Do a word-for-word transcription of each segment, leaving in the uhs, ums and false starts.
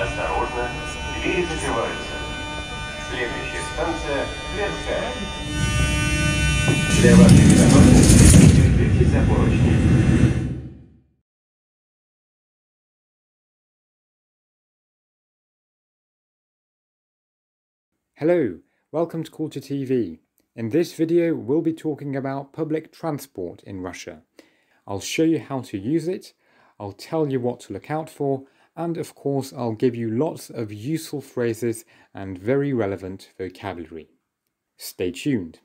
Осторожно, двери закрываются. Следующая станция – Тверская. Для вашей безопасности держитесь за поручни. Hello, welcome to Kultura T V. In this video, we'll be talking about public transport in Russia. I'll show you how to use it, I'll tell you what to look out for, and of course, I'll give you lots of useful phrases and very relevant vocabulary. Stay tuned.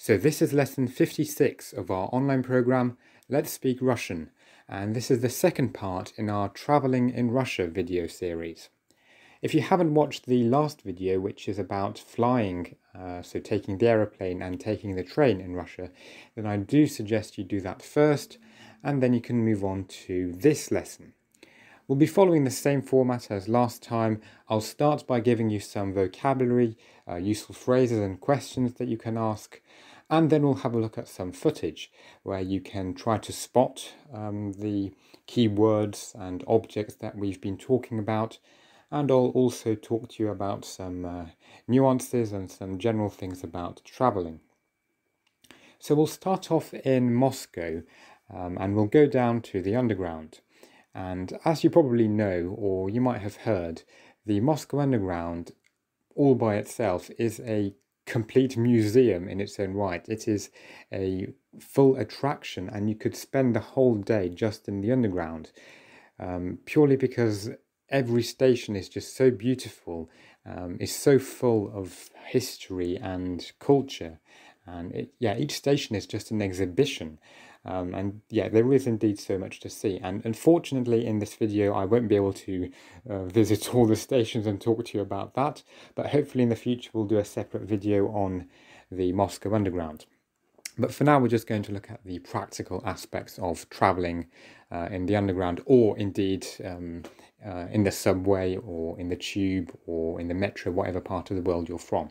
So this is lesson fifty-six of our online program, Let's Speak Russian, and this is the second part in our Traveling in Russia video series. If you haven't watched the last video, which is about flying, uh, so taking the aeroplane and taking the train in Russia, then I do suggest you do that first, and then you can move on to this lesson. We'll be following the same format as last time. I'll start by giving you some vocabulary, uh, useful phrases and questions that you can ask, and then we'll have a look at some footage where you can try to spot um, the keywords and objects that we've been talking about, and I'll also talk to you about some uh, nuances and some general things about travelling. So we'll start off in Moscow um, and we'll go down to the underground. And as you probably know, or you might have heard, the Moscow Underground all by itself is a complete museum in its own right. It is a full attraction and you could spend the whole day just in the underground, um, purely because every station is just so beautiful, um, is so full of history and culture. And it, yeah, each station is just an exhibition. Um, and yeah, there is indeed so much to see. And unfortunately, in this video, I won't be able to uh, visit all the stations and talk to you about that. But hopefully in the future, we'll do a separate video on the Moscow Underground. But for now, we're just going to look at the practical aspects of travelling uh, in the underground, or indeed um, uh, in the subway or in the tube or in the metro, whatever part of the world you're from.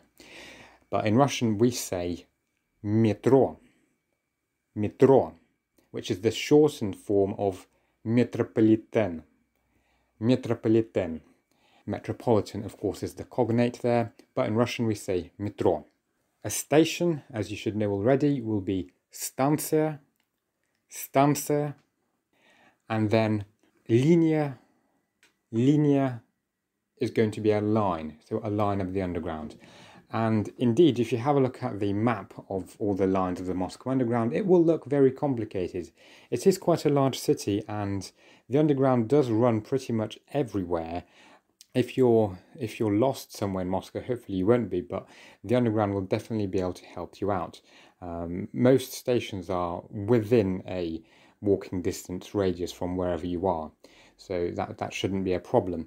But in Russian, we say metro. Metro, which is the shortened form of metropolitan. Metropolitan. Metropolitan, of course, is the cognate there, but in Russian we say metro. A station, as you should know already, will be stantsiya, stantsiya, and then linia. Linia is going to be a line, so a line of the underground. And indeed, if you have a look at the map of all the lines of the Moscow Underground, it will look very complicated. It is quite a large city and the underground does run pretty much everywhere. If you're, if you're lost somewhere in Moscow, hopefully you won't be, but the underground will definitely be able to help you out. Um, most stations are within a walking distance radius from wherever you are, so that, that shouldn't be a problem.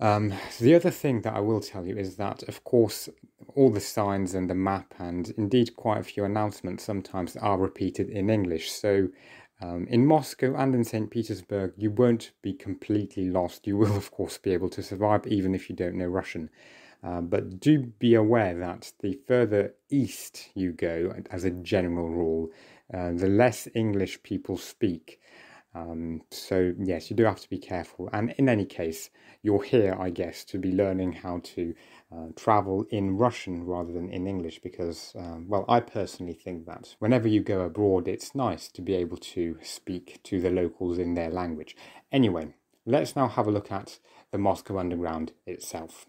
Um, so the other thing that I will tell you is that, of course, all the signs and the map and indeed quite a few announcements sometimes are repeated in English. So um, in Moscow and in Saint Petersburg, you won't be completely lost. You will, of course, be able to survive even if you don't know Russian. Uh, but do be aware that the further east you go, as a general rule, uh, the less English people speak. Um, so yes, you do have to be careful, and in any case you're here, I guess, to be learning how to uh, travel in Russian rather than in English, because um, well, I personally think that whenever you go abroad it's nice to be able to speak to the locals in their language. Anyway, let's now have a look at the Moscow Underground itself.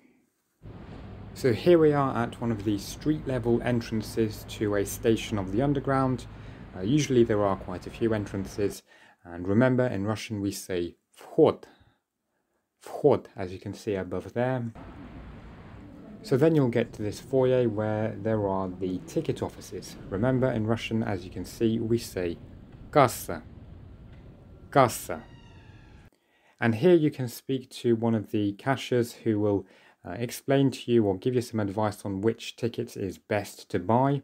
So here we are at one of the street level entrances to a station of the underground. Uh, usually there are quite a few entrances. And remember, in Russian we say vchod, vchod, as you can see above there. So then you'll get to this foyer where there are the ticket offices. Remember, in Russian, as you can see, we say kassa, kassa. And here you can speak to one of the cashiers who will uh, explain to you or give you some advice on which ticket is best to buy.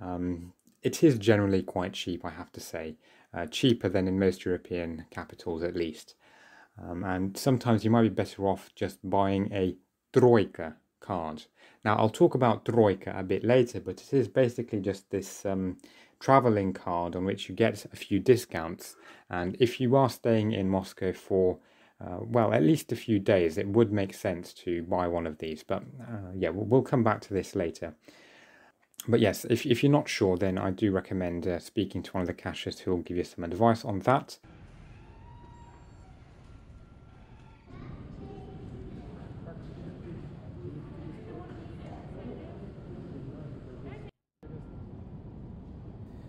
Um, it is generally quite cheap, I have to say, uh, cheaper than in most European capitals at least. Um, and sometimes you might be better off just buying a Troika card. Now, I'll talk about Troika a bit later, but it is basically just this um, traveling card on which you get a few discounts. And if you are staying in Moscow for, uh, well, at least a few days, it would make sense to buy one of these. But uh, yeah, we'll, we'll come back to this later. But yes, if, if you're not sure, then I do recommend uh, speaking to one of the cashiers who will give you some advice on that.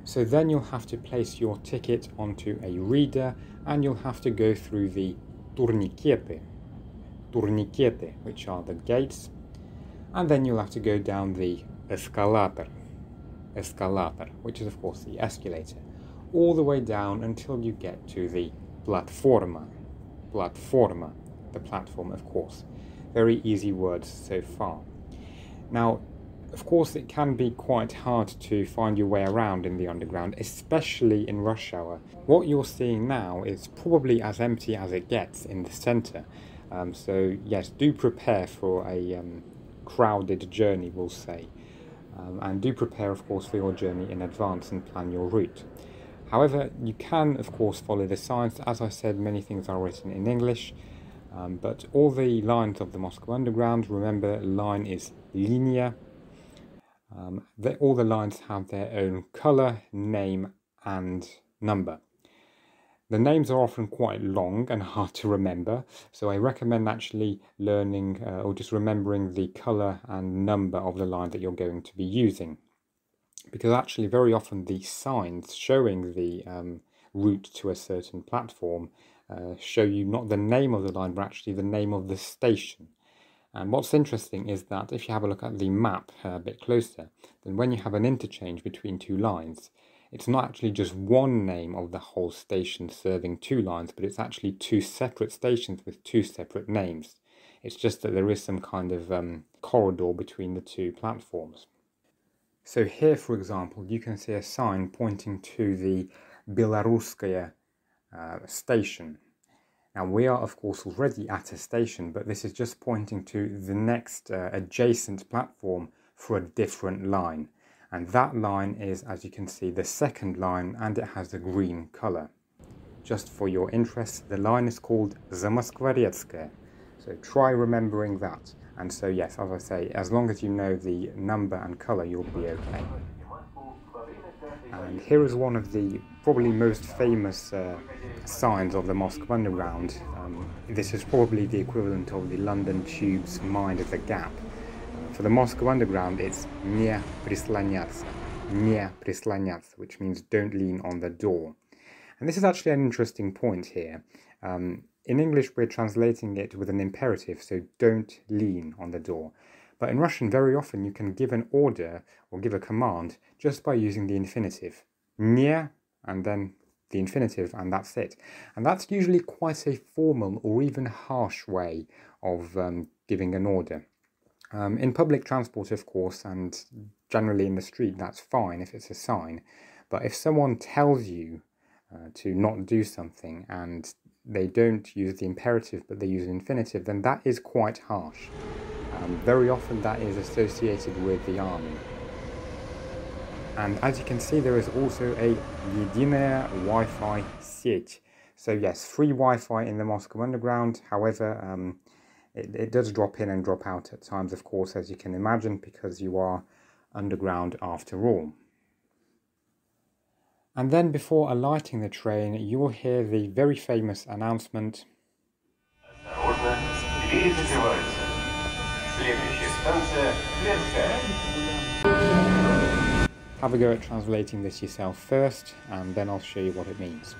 So then you'll have to place your ticket onto a reader and you'll have to go through the turnikete, turnikete, which are the gates. And then you'll have to go down the escalator, escalator, which is of course the escalator, all the way down until you get to the platforma, platforma, the platform of course. Very easy words so far. Now, of course, it can be quite hard to find your way around in the underground, especially in rush hour. What you're seeing now is probably as empty as it gets in the centre. Um, so yes, do prepare for a um, crowded journey, we'll say. Um, and do prepare, of course, for your journey in advance and plan your route. However, you can, of course, follow the signs. As I said, many things are written in English. Um, but all the lines of the Moscow Underground, remember, line is linia. Um, they, all the lines have their own colour, name and number. The names are often quite long and hard to remember, so I recommend actually learning uh, or just remembering the colour and number of the line that you're going to be using. Because actually very often the signs showing the um, route to a certain platform uh, show you not the name of the line but actually the name of the station. And what's interesting is that if you have a look at the map uh, a bit closer, then when you have an interchange between two lines, it's not actually just one name of the whole station serving two lines, but it's actually two separate stations with two separate names. It's just that there is some kind of um, corridor between the two platforms. So here, for example, you can see a sign pointing to the Belaruskaya uh, station. Now we are of course already at a station, but this is just pointing to the next uh, adjacent platform for a different line. And that line is, as you can see, the second line, and it has the green colour. Just for your interest, the line is called Zamoskvoretskaya. So try remembering that. And so yes, as I say, as long as you know the number and colour, you'll be okay. And here is one of the probably most famous uh, signs of the Moscow Underground. Um, this is probably the equivalent of the London Tube's Mind at the Gap. Uh, for the Moscow Underground, it's "не прислоняться", "не прислоняться", which means don't lean on the door. And this is actually an interesting point here. Um, in English, we're translating it with an imperative, so don't lean on the door. But in Russian, very often you can give an order or give a command just by using the infinitive. Не, and then the infinitive, and that's it. And that's usually quite a formal or even harsh way of um, giving an order. Um, in public transport, of course, and generally in the street, that's fine if it's a sign. But if someone tells you uh, to not do something and they don't use the imperative but they use an infinitive, then that is quite harsh. Um, very often that is associated with the army. And as you can see, there is also a единая Wi-Fi сеть. So yes, free Wi-Fi in the Moscow Underground. However, um, it, it does drop in and drop out at times, of course, as you can imagine, because you are underground after all. And then before alighting the train, you will hear the very famous announcement. Have a go at translating this yourself first, and then I'll show you what it means.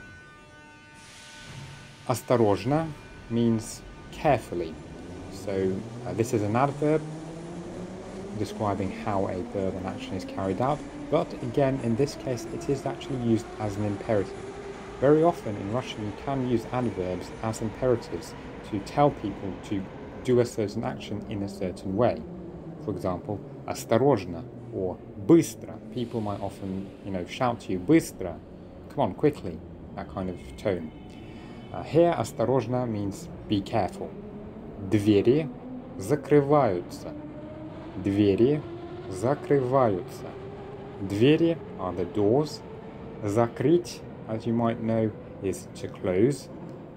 Осторожно means carefully. So uh, this is an adverb describing how a verb and action is carried out, but again in this case it is actually used as an imperative. Very often in Russian you can use adverbs as imperatives to tell people to do a certain action in a certain way. For example, осторожно or быстро. people might often, you know, shout to you, "Быстро," come on, quickly, that kind of tone. Uh, here, осторожно means be careful. Двери закрываются. Двери закрываются. Двери are the doors. Закрыть, as you might know, is to close.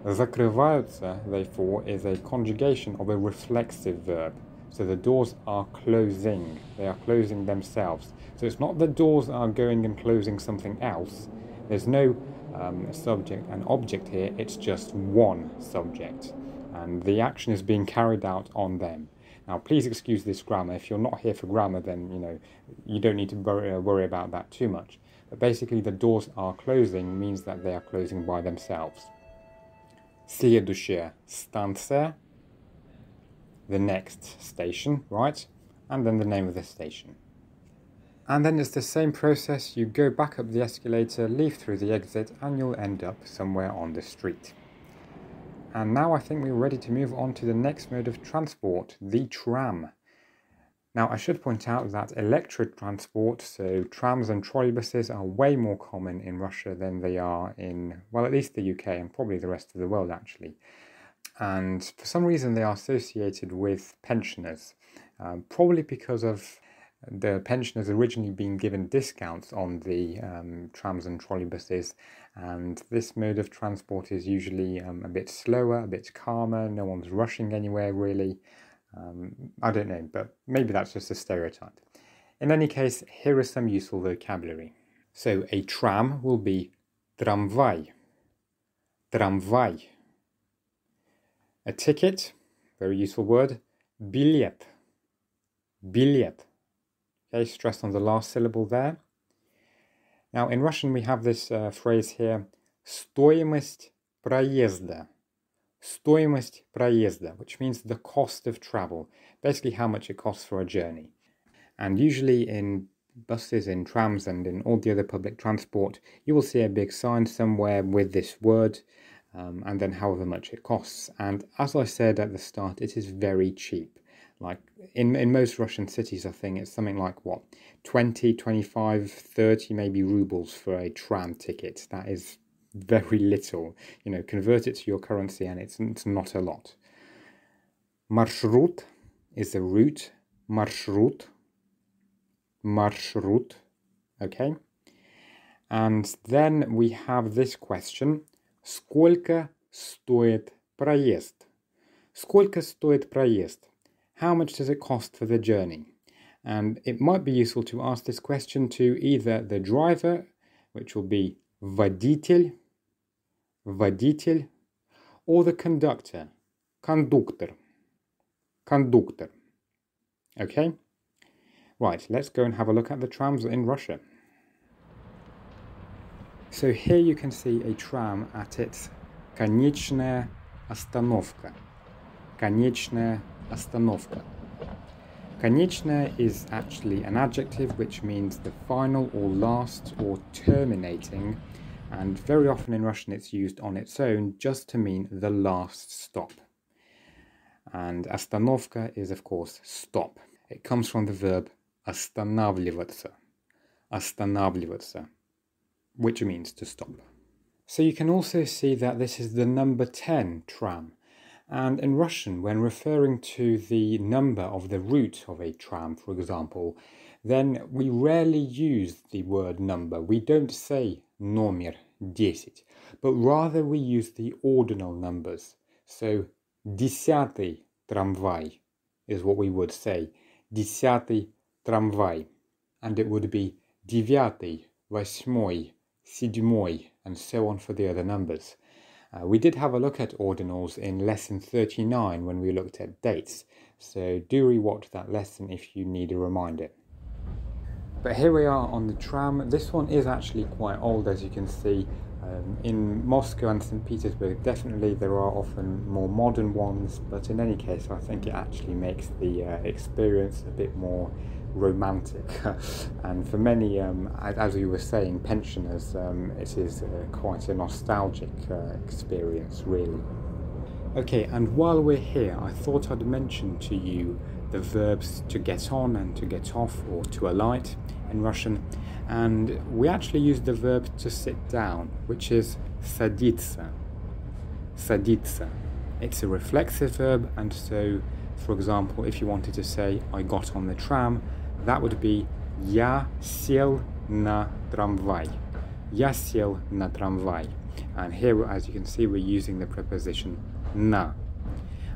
Закрываются, therefore, is a conjugation of a reflexive verb. So the doors are closing. They are closing themselves. So it's not the doors are going and closing something else. There's no um, subject and object here. It's just one subject. And the action is being carried out on them. Now, please excuse this grammar. If you're not here for grammar, then, you know, you don't need to worry about that too much. But basically, the doors are closing means that they are closing by themselves. Следующая станция, the next station, right? And then the name of the station. And then it's the same process. You go back up the escalator, leave through the exit, and you'll end up somewhere on the street. And now I think we're ready to move on to the next mode of transport, the tram. Now, I should point out that electric transport, so trams and trolleybuses, are way more common in Russia than they are in, well, at least the U K and probably the rest of the world, actually. And for some reason, they are associated with pensioners, um, probably because of the pensioners originally being given discounts on the um, trams and trolleybuses. And this mode of transport is usually um, a bit slower, a bit calmer, no one's rushing anywhere, really. Um, I don't know, but maybe that's just a stereotype. In any case, here is some useful vocabulary. So a tram will be tramvai, tramvai. A ticket, very useful word, bilet, bilet. Okay, stress on the last syllable there. Now in Russian we have this uh, phrase here, стоимость проезда. Стоимость проезда, which means the cost of travel, basically how much it costs for a journey. And usually in buses, in trams, and in all the other public transport, you will see a big sign somewhere with this word, um, and then however much it costs. And as I said at the start, it is very cheap. Like in, in most Russian cities, I think it's something like, what, twenty, twenty-five, thirty maybe rubles for a tram ticket. That is very little. You know, convert it to your currency and it's, it's not a lot. Marshrut is a route. Marshrut. Marshrut. Okay. And then we have this question. Сколько стоит проезд? Сколько стоит проезд? How much does it cost for the journey? And it might be useful to ask this question to either the driver, which will be водитель, водитель, or the conductor, кондуктор, кондуктор. Okay? Right, let's go and have a look at the trams in Russia. So here you can see a tram at its конечная остановка. Конечная остановка. Конечная is actually an adjective which means the final or last or terminating, and very often in Russian it's used on its own just to mean the last stop. And остановка is, of course, stop. It comes from the verb останавливаться, останавливаться, which means to stop. So you can also see that this is the number ten tram. And in Russian, when referring to the number of the route of a tram, for example, then we rarely use the word number. We don't say номер десять, but rather we use the ordinal numbers. So десятый трамвай is what we would say. Десятый трамвай. And it would be девятый, восьмой, седьмой, and so on for the other numbers. Uh, we did have a look at ordinals in lesson thirty-nine when we looked at dates, so do rewatch that lesson if you need a reminder. But here we are on the tram. This one is actually quite old, as you can see. Um, in Moscow and Saint Petersburg, definitely there are often more modern ones, but in any case, I think it actually makes the uh, experience a bit more romantic. And for many, um, as we were saying, pensioners, um, it is uh, quite a nostalgic uh, experience, really. Okay, and while we're here, I thought I'd mention to you the verbs to get on and to get off, or to alight, in Russian, and we actually use the verb to sit down, which is saditsa. Saditsa. It's a reflexive verb, and so, for example, if you wanted to say, I got on the tram, that would be Я сел на трамвай. Я сел на трамвай. And here, as you can see, we're using the preposition na.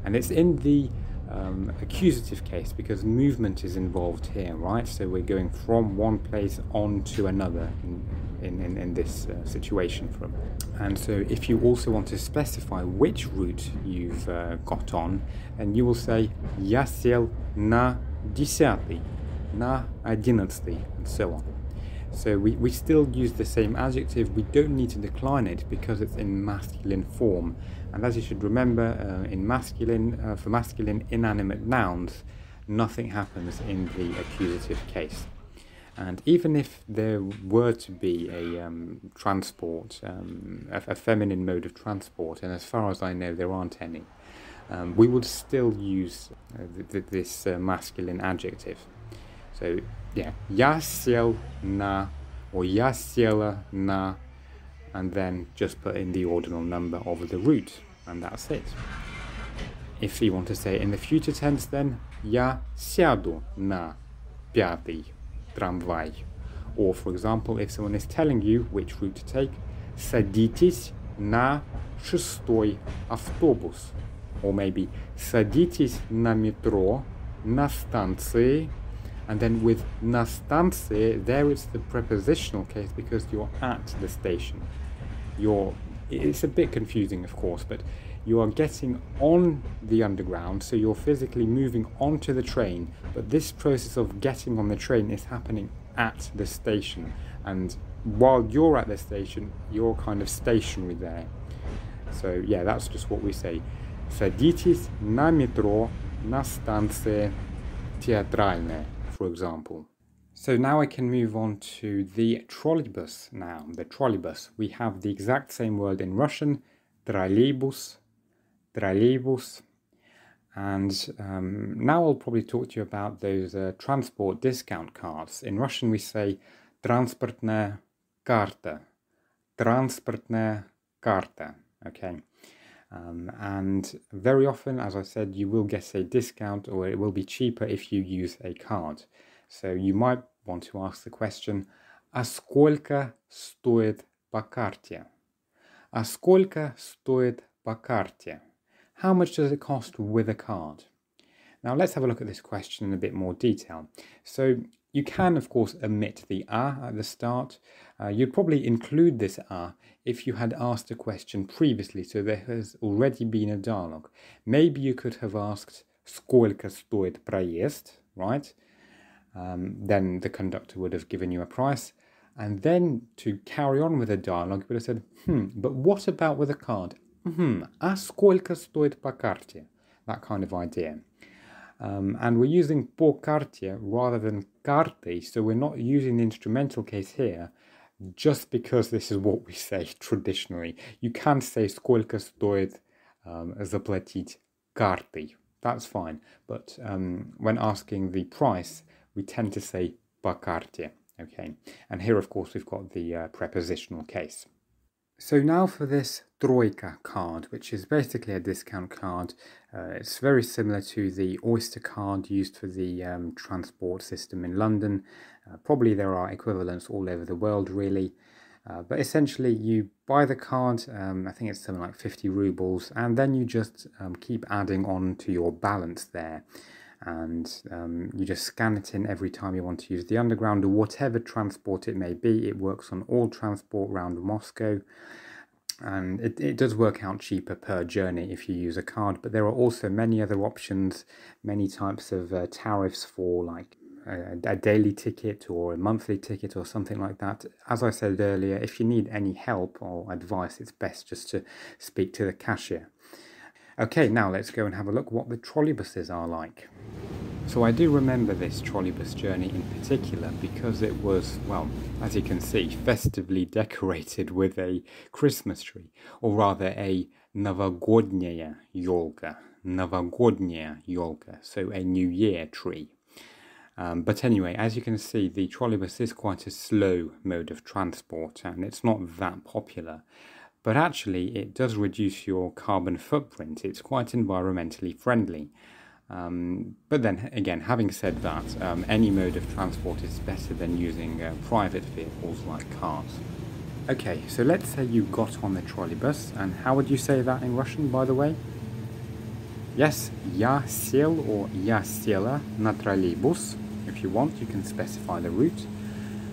And it's in the um, accusative case because movement is involved here, right? So we're going from one place on to another in, in, in this uh, situation. From. And so if you also want to specify which route you've uh, got on, and you will say, Я сел на десятый, на одиннадцатый, and so on. So we, we still use the same adjective, we don't need to decline it because it's in masculine form. And as you should remember, uh, in masculine, uh, for masculine inanimate nouns, nothing happens in the accusative case. And even if there were to be a um, transport, um, a, a feminine mode of transport, and as far as I know there aren't any, um, we would still use uh, th th this uh, masculine adjective. So, yeah, я сел на, or я села на, and then just put in the ordinal number of the root, and that's it. If you want to say in the future tense, then я сяду на пятый трамвай. Or, for example, if someone is telling you which route to take, садитесь на шестой автобус. Or maybe садитесь на метро на станции. And then with на станции, there it's the prepositional case because you're at the station. You're, it's a bit confusing, of course, but you are getting on the underground, so you're physically moving onto the train, but this process of getting on the train is happening at the station. And while you're at the station, you're kind of stationary there. So yeah, that's just what we say. Садитесь на метро на станции театральная. For example. So now I can move on to the trolleybus noun. The trolleybus. We have the exact same word in Russian, троллейбус, троллейбус. And um, now I'll probably talk to you about those uh, transport discount cards. In Russian we say транспортная карта, транспортная карта. Okay. Um, and very often, as I said, you will get a discount, or it will be cheaper if you use a card. So you might want to ask the question, а сколько стоит по карте? А сколько стоит по карте? How much does it cost with a card? Now let's have a look at this question in a bit more detail. So you can, of course, omit the a at the start. Uh, you'd probably include this a if you had asked a question previously, so there has already been a dialogue. Maybe you could have asked, сколько стоит проезд, right? Um, then the conductor would have given you a price. And then to carry on with the dialogue, you would have said, hmm, but what about with a card? Hmm, а сколько стоит по карте? That kind of idea. Um, and we're using по карте rather than карты, so we're not using the instrumental case here just because this is what we say traditionally. You can say сколько стоит um, заплатить картой. That's fine, but um, when asking the price, we tend to say по карте. Okay, and here, of course, we've got the uh, prepositional case. So now for this Troika card, which is basically a discount card. Uh, it's very similar to the Oyster card used for the um, transport system in London. Uh, probably there are equivalents all over the world, really. Uh, but essentially, you buy the card, um, I think it's something like fifty rubles, and then you just um, keep adding on to your balance there. And um, you just scan it in every time you want to use the underground or whatever transport it may be. It works on all transport around Moscow, and it, it does work out cheaper per journey if you use a card, but there are also many other options, many types of uh, tariffs for like a, a daily ticket or a monthly ticket or something like that. As I said earlier, if you need any help or advice, it's best just to speak to the cashier. Okay, now let's go and have a look what the trolleybuses are like. So I do remember this trolleybus journey in particular because it was, well, as you can see, festively decorated with a Christmas tree, or rather a новогодняя ёлка, новогодняя ёлка, so a New Year tree. Um, but anyway, as you can see, the trolleybus is quite a slow mode of transport and it's not that popular. But actually, it does reduce your carbon footprint. It's quite environmentally friendly. Um, but then again, having said that, um, any mode of transport is better than using uh, private vehicles like cars. Okay, so let's say you got on the trolleybus, and how would you say that in Russian, by the way? Yes, я сел or я села на троллейбус. If you want, you can specify the route.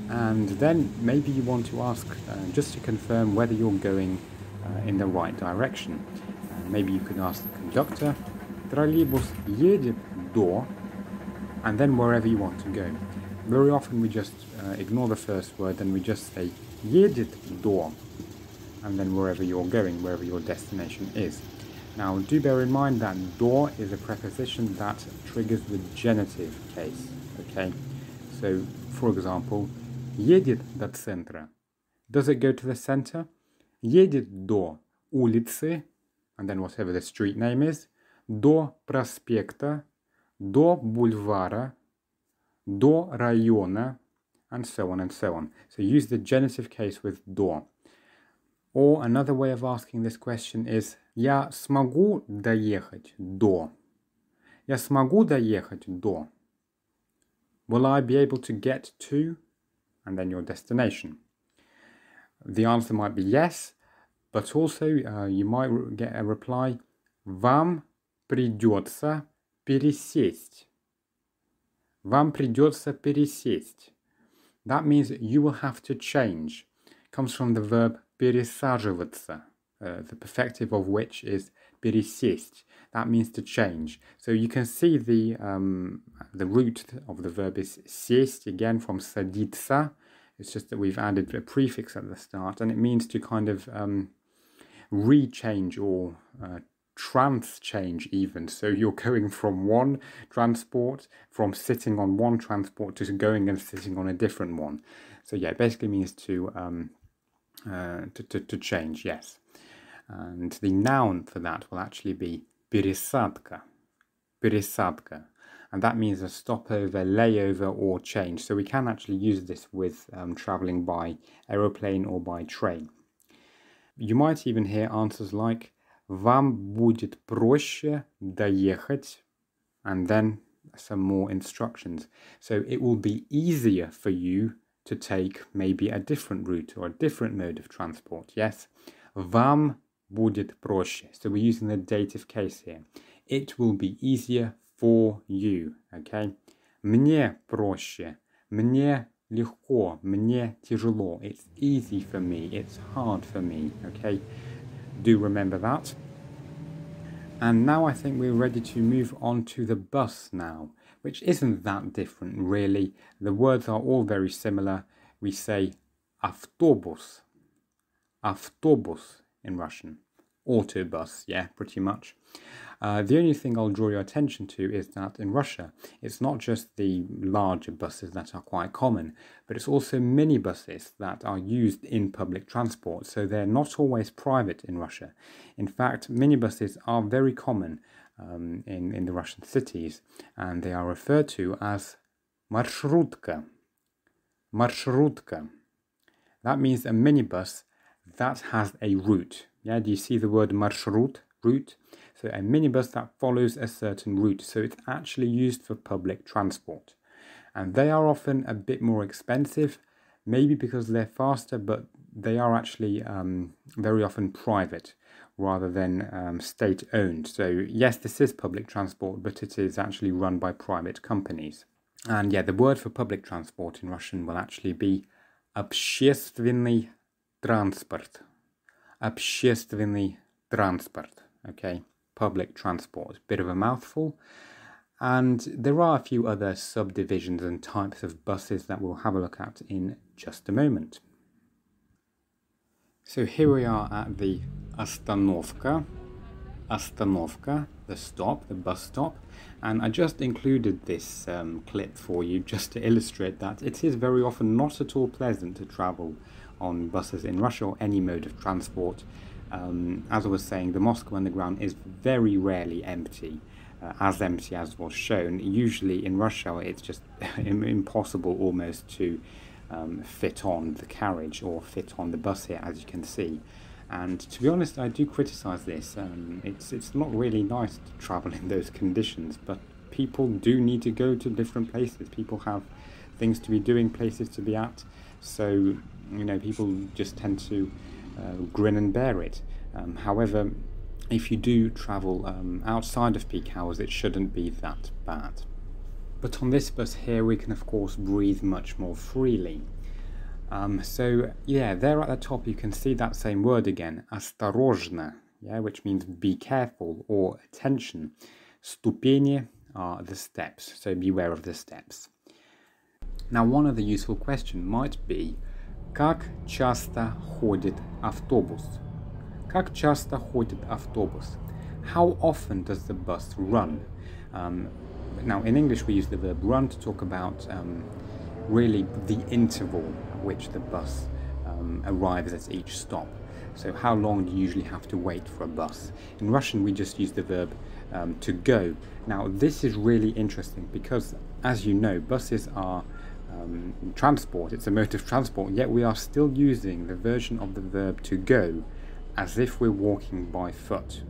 And then maybe you want to ask uh, just to confirm whether you're going uh, in the right direction. Uh, maybe you could ask the conductor, троллейбус едет до, and then wherever you want to go. Very often we just uh, ignore the first word and we just say едет до, and then wherever you're going, wherever your destination is. Now do bear in mind that до is a preposition that triggers the genitive case, okay? So for example, едет до центра. Does it go to the center? Едет до улицы, and then whatever the street name is, до проспекта, до бульвара, до района, and so on and so on. So use the genitive case with до. Or another way of asking this question is, я смогу доехать до. Я смогу доехать до. Will I be able to get to? And then your destination. The answer might be yes, but also uh, you might get a reply, вам придется пересесть. Вам придется пересесть. That means you will have to change. It comes from the verb пересаживаться, uh, the perfective of which is пересесть. That means to change. So you can see the um, the root of the verb is сесть, again from садиться. It's just that we've added a prefix at the start, and it means to kind of um, re-change or uh, trans-change even. So you're going from one transport, from sitting on one transport to going and sitting on a different one. So yeah, it basically means to, um, uh, to, to, to change, yes. And the noun for that will actually be пересадка. Пересадка. And that means a stopover, layover, or change. So we can actually use this with um, traveling by aeroplane or by train. You might even hear answers like вам будет проще доехать, and then some more instructions. So it will be easier for you to take maybe a different route or a different mode of transport. Yes, вам будет проще. So we're using the dative case here. It will be easier for you. Okay. Мне проще. Мне легко. Мне тяжело. It's easy for me. It's hard for me. Okay. Do remember that. And now I think we're ready to move on to the bus now, which isn't that different really. The words are all very similar. We say автобус. Автобус in Russian. Autobus, yeah, pretty much. Uh, the only thing I'll draw your attention to is that in Russia, it's not just the larger buses that are quite common, but it's also minibuses that are used in public transport. So they're not always private in Russia. In fact, minibuses are very common um, in, in the Russian cities, and they are referred to as marshrutka. Marshrutka. That means a minibus that has a route. Yeah, do you see the word marshrut, route? So a minibus that follows a certain route. So it's actually used for public transport. And they are often a bit more expensive, maybe because they're faster, but they are actually um, very often private rather than um, state-owned. So yes, this is public transport, but it is actually run by private companies. And yeah, the word for public transport in Russian will actually be общественный транспорт. Общественный транспорт, okay, public transport, bit of a mouthful. And there are a few other subdivisions and types of buses that we'll have a look at in just a moment. So here we are at the остановка, остановка, the stop, the bus stop. And I just included this um, clip for you just to illustrate that it is very often not at all pleasant to travel on buses in Russia or any mode of transport. Um, as I was saying, the Moscow Underground is very rarely empty. uh, as M C S was shown. Usually in rush hour, it's just impossible almost to um, fit on the carriage or fit on the bus here, as you can see. And to be honest, I do criticise this. Um, it's, it's not really nice to travel in those conditions, but people do need to go to different places. People have things to be doing, places to be at. So, you know, people just tend to uh, grin and bear it. Um, however, if you do travel um, outside of peak hours, it shouldn't be that bad. But on this bus here, we can of course breathe much more freely. Um, so yeah, there at the top you can see that same word again, осторожно, yeah, which means be careful or attention. Ступени are the steps, so beware of the steps. Now one other useful question might be, как часто ходит автобус? Как часто ходит автобус? How often does the bus run? Um, now in English we use the verb run to talk about um, really the interval at which the bus um, arrives at each stop. So how long do you usually have to wait for a bus? In Russian we just use the verb um, to go. Now this is really interesting because, as you know, buses are um, transport, it's a mode of transport, yet we are still using the version of the verb to go as if we're walking by foot.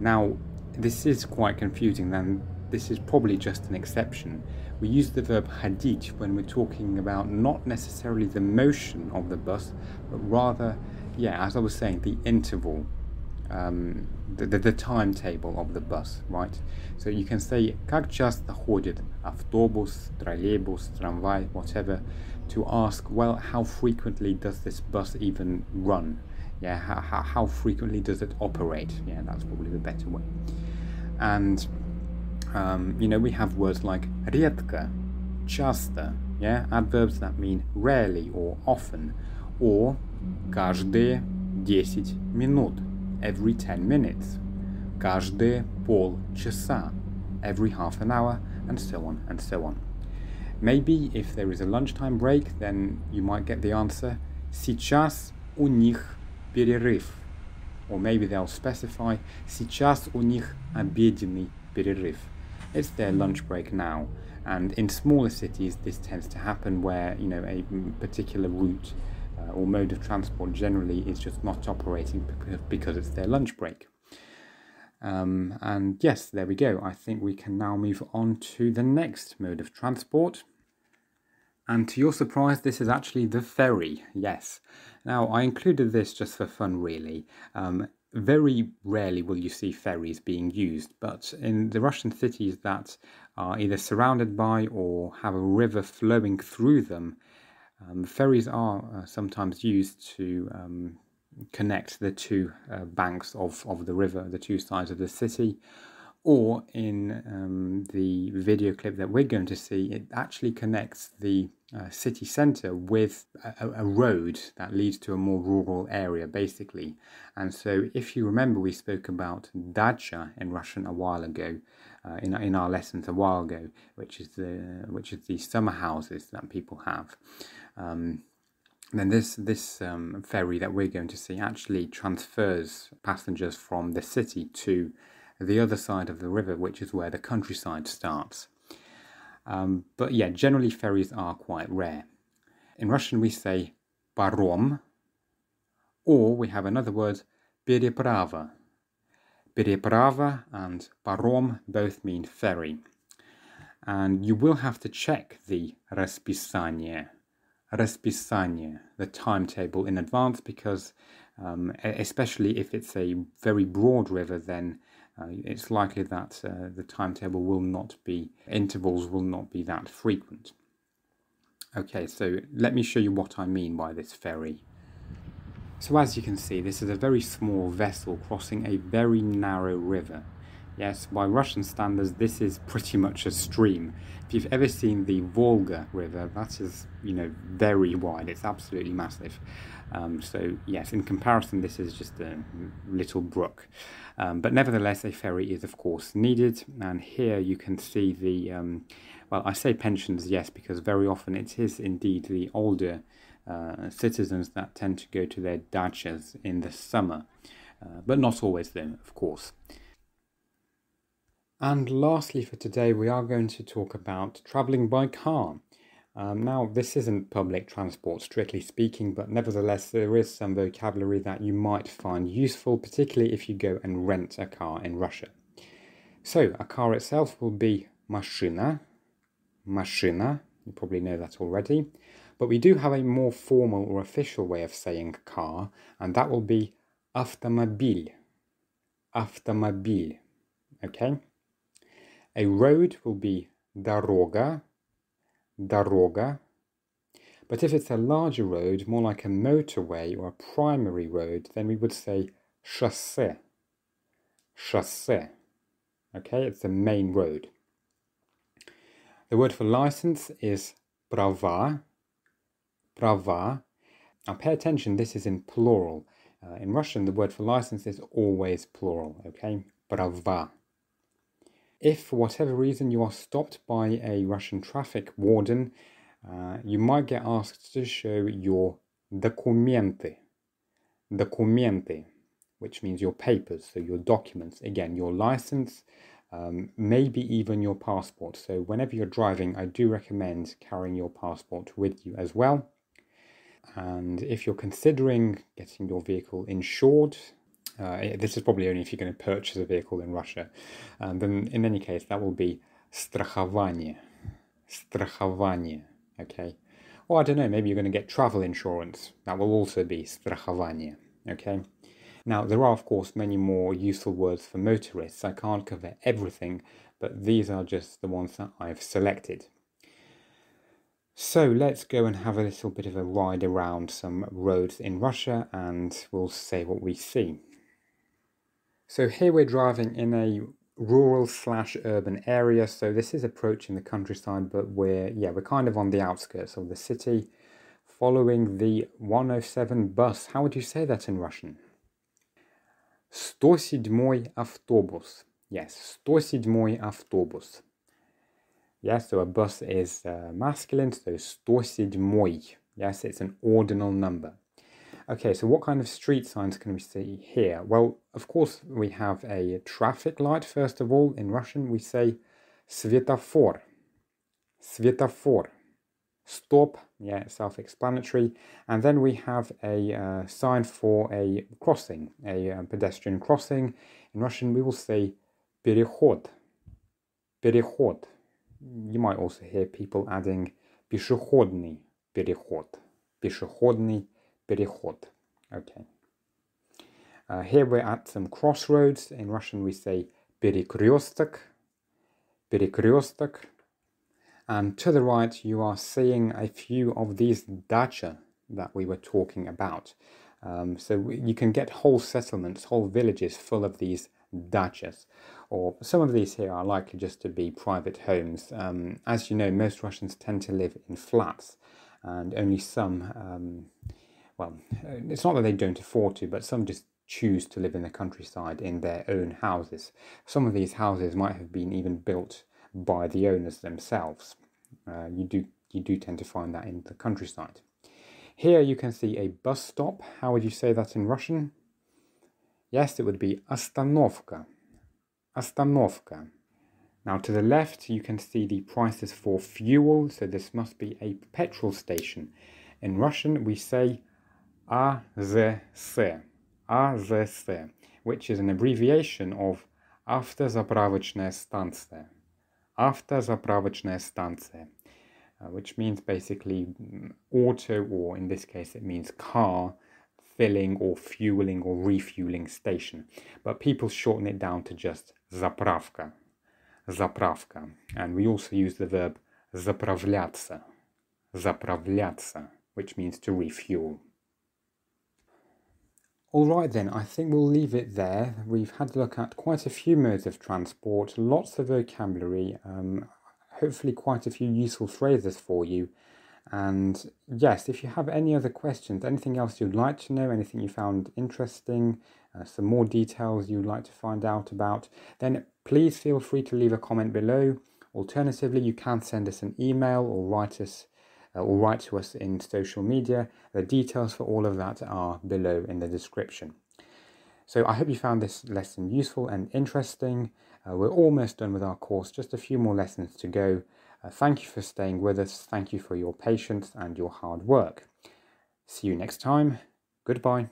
Now this is quite confusing, then this is probably just an exception. We use the verb ходить when we're talking about not necessarily the motion of the bus, but rather, yeah, as I was saying, the interval, um, the, the, the timetable of the bus, right? So you can say как часто ходит автобус, троллейбус, трамвай, whatever, to ask, well, how frequently does this bus even run? Yeah, how, how, how frequently does it operate? Yeah, that's probably the better way. And Um, you know, we have words like редко, часто, yeah, adverbs that mean rarely or often, or каждые десять минут, every ten minutes, каждые полчаса, every half an hour, and so on and so on. Maybe if there is a lunchtime break, then you might get the answer сейчас у них перерыв, or maybe they'll specify сейчас у них обеденный перерыв. It's their lunch break now, and in smaller cities this tends to happen where, you know, a particular route uh, or mode of transport generally is just not operating because it's their lunch break. Um, and yes, there we go. I think we can now move on to the next mode of transport. And to your surprise, this is actually the ferry, yes. Now, I included this just for fun, really. Um, Very rarely will you see ferries being used, but in the Russian cities that are either surrounded by or have a river flowing through them, um, ferries are uh, sometimes used to um, connect the two uh, banks of, of the river, the two sides of the city. Or in um, the video clip that we're going to see, it actually connects the uh, city centre with a, a road that leads to a more rural area, basically. And so if you remember, we spoke about dacha in Russian a while ago, uh, in, in our lessons a while ago, which is the, which is the summer houses that people have. Um, Then this, this um, ferry that we're going to see actually transfers passengers from the city to the other side of the river, which is where the countryside starts. Um, but yeah, generally ferries are quite rare. In Russian we say паром, or we have another word, переправа. Переправа and паром both mean ferry. And you will have to check the расписание. Расписание, the timetable in advance, because um, especially if it's a very broad river, then uh, it's likely that uh, the timetable will not be, intervals will not be that frequent. Okay, so let me show you what I mean by this ferry. So as you can see, this is a very small vessel crossing a very narrow river. Yes, by Russian standards, this is pretty much a stream. If you've ever seen the Volga River, that is, you know, very wide. It's absolutely massive. Um, so, yes, in comparison, this is just a little brook. Um, but nevertheless, a ferry is, of course, needed. And here you can see the, um, well, I say pensions, yes, because very often it is indeed the older uh, citizens that tend to go to their dachas in the summer. Uh, but not always, though, of course. And lastly for today, we are going to talk about travelling by car. Um, now, this isn't public transport, strictly speaking, but nevertheless, there is some vocabulary that you might find useful, particularly if you go and rent a car in Russia. So, a car itself will be машина, машина, you probably know that already, but we do have a more formal or official way of saying car, and that will be автомобиль, автомобиль, okay? A road will be дорога, дорога, but if it's a larger road, more like a motorway or a primary road, then we would say шоссе, шоссе, okay, it's the main road. The word for license is права, права. Now pay attention, this is in plural. Uh, in Russian, the word for license is always plural, okay, права. If for whatever reason you are stopped by a Russian traffic warden, uh, you might get asked to show your документы, документы, which means your papers, so your documents, again, your license, um, maybe even your passport. So whenever you're driving, I do recommend carrying your passport with you as well. And if you're considering getting your vehicle insured, Uh, this is probably only if you're going to purchase a vehicle in Russia. Um, then in any case, that will be страхование, страхование, okay? Or I don't know, maybe you're going to get travel insurance. That will also be страхование, okay? Now, there are, of course, many more useful words for motorists. I can't cover everything, but these are just the ones that I've selected. So let's go and have a little bit of a ride around some roads in Russia and we'll say what we see. So here we're driving in a rural slash urban area. So this is approaching the countryside, but we're, yeah, we're kind of on the outskirts of the city following the one oh seven bus. How would you say that in Russian? one oh seven автобус. Yes, one oh seven автобус. Yes, so a bus is uh, masculine, so one oh seven. Yes, it's an ordinal number. Okay, so what kind of street signs can we see here? Well, of course, we have a traffic light, first of all. In Russian, we say svetofor, svetofor, stop, yeah, self-explanatory. And then we have a uh, sign for a crossing, a uh, pedestrian crossing. In Russian, we will say переход, переход. You might also hear people adding пешеходный переход, пешеходный переход. Okay. Uh, here we're at some crossroads. In Russian we say перекресток, перекресток. And to the right you are seeing a few of these dacha that we were talking about. Um, so you can get whole settlements, whole villages full of these dachas. Or some of these here are likely just to be private homes. Um, as you know, most Russians tend to live in flats and only some... Um, Well, it's not that they don't afford to, but some just choose to live in the countryside in their own houses. Some of these houses might have been even built by the owners themselves. Uh, you do you do tend to find that in the countryside. Here you can see a bus stop. How would you say that in Russian? Yes, it would be остановка. Остановка. Now to the left you can see the prices for fuel, so this must be a petrol station. In Russian we say а зэ эс, а зэ эс, which is an abbreviation of автозаправочная станция, автозаправочная станция, uh, which means basically auto, or in this case it means car filling or fueling or refueling station, but people shorten it down to just заправка, заправка, and we also use the verb заправляться, заправляться, which means to refuel. Alright then, I think we'll leave it there. We've had a look at quite a few modes of transport, lots of vocabulary, um, hopefully quite a few useful phrases for you. And yes, if you have any other questions, anything else you'd like to know, anything you found interesting, uh, some more details you'd like to find out about, then please feel free to leave a comment below. Alternatively, you can send us an email or write us or write to us in social media. The details for all of that are below in the description. So I hope you found this lesson useful and interesting. Uh, we're almost done with our course, just a few more lessons to go. Uh, thank you for staying with us. Thank you for your patience and your hard work. See you next time. Goodbye.